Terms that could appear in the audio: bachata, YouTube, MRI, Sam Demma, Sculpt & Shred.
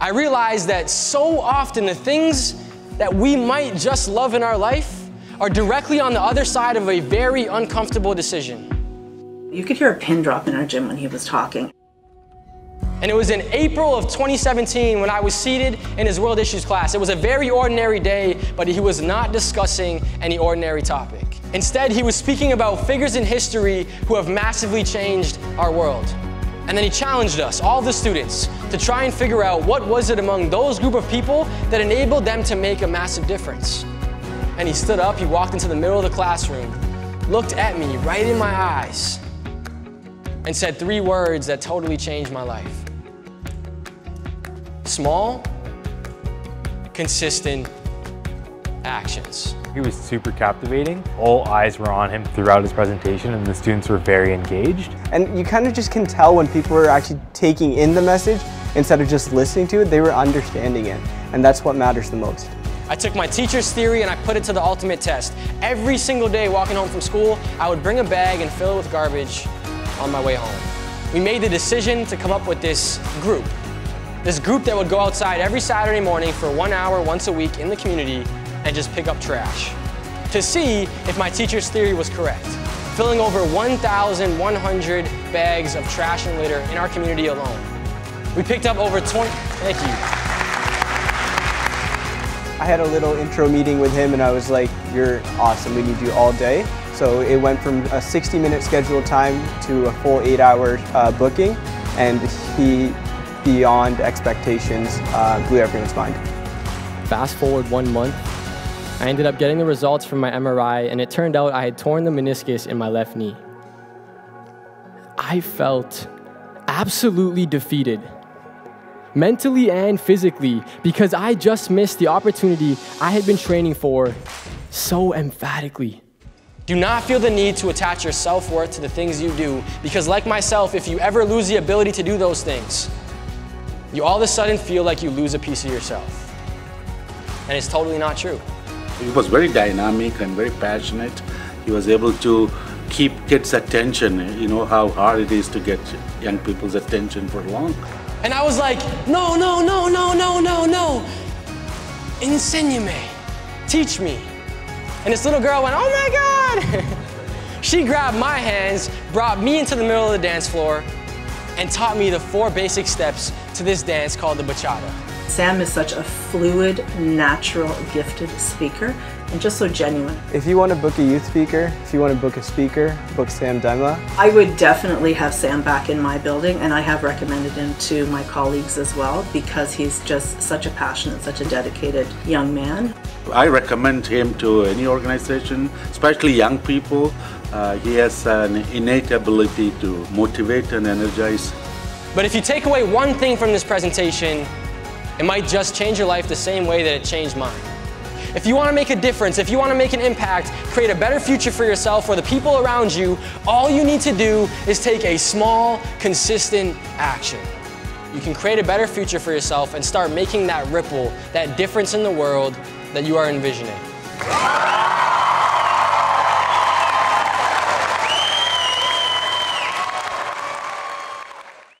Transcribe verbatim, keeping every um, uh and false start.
I realized that so often the things that we might just love in our life are directly on the other side of a very uncomfortable decision. You could hear a pin drop in our gym when he was talking. And it was in April of twenty seventeen when I was seated in his world issues class. It was a very ordinary day, but he was not discussing any ordinary topic. Instead, he was speaking about figures in history who have massively changed our world. And then he challenged us, all the students, to try and figure out what was it among those group of people that enabled them to make a massive difference. And he stood up, he walked into the middle of the classroom, looked at me right in my eyes, and said three words that totally changed my life. Small, consistent actions. He was super captivating. All eyes were on him throughout his presentation, and the students were very engaged. And you kind of just can tell when people are actually taking in the message instead of just listening to it, they were understanding it. And that's what matters the most. I took my teacher's theory and I put it to the ultimate test. Every single day walking home from school, I would bring a bag and fill it with garbage on my way home. We made the decision to come up with this group. This group that would go outside every Saturday morning for one hour once a week in the community and just pick up trash to see if my teacher's theory was correct. Filling over one thousand one hundred bags of trash and litter in our community alone. We picked up over twenty, thank you. I had a little intro meeting with him and I was like, you're awesome, we need you all day. So it went from a sixty minute scheduled time to a full eight hour uh, booking, and he, beyond expectations, uh, blew everyone's mind. Fast forward one month, I ended up getting the results from my M R I, and it turned out I had torn the meniscus in my left knee. I felt absolutely defeated, mentally and physically, because I just missed the opportunity I had been training for so emphatically. Do not feel the need to attach your self-worth to the things you do, because like myself, if you ever lose the ability to do those things, you all of a sudden feel like you lose a piece of yourself. And it's totally not true. He was very dynamic and very passionate. He was able to keep kids' attention. You know how hard it is to get young people's attention for long. And I was like, no, no, no, no, no, no, no. Enséñame, teach me. And this little girl went, oh my God. She grabbed my hands, brought me into the middle of the dance floor, and taught me the four basic steps to this dance called the bachata. Sam is such a fluid, natural, gifted speaker, and just so genuine. If you want to book a youth speaker, if you want to book a speaker, book Sam Demma. I would definitely have Sam back in my building, and I have recommended him to my colleagues as well, because he's just such a passionate, such a dedicated young man. I recommend him to any organization, especially young people. Uh, he has an innate ability to motivate and energize. But if you take away one thing from this presentation, it might just change your life the same way that it changed mine. If you want to make a difference, if you want to make an impact, create a better future for yourself or the people around you, all you need to do is take a small, consistent action. You can create a better future for yourself and start making that ripple, that difference in the world that you are envisioning.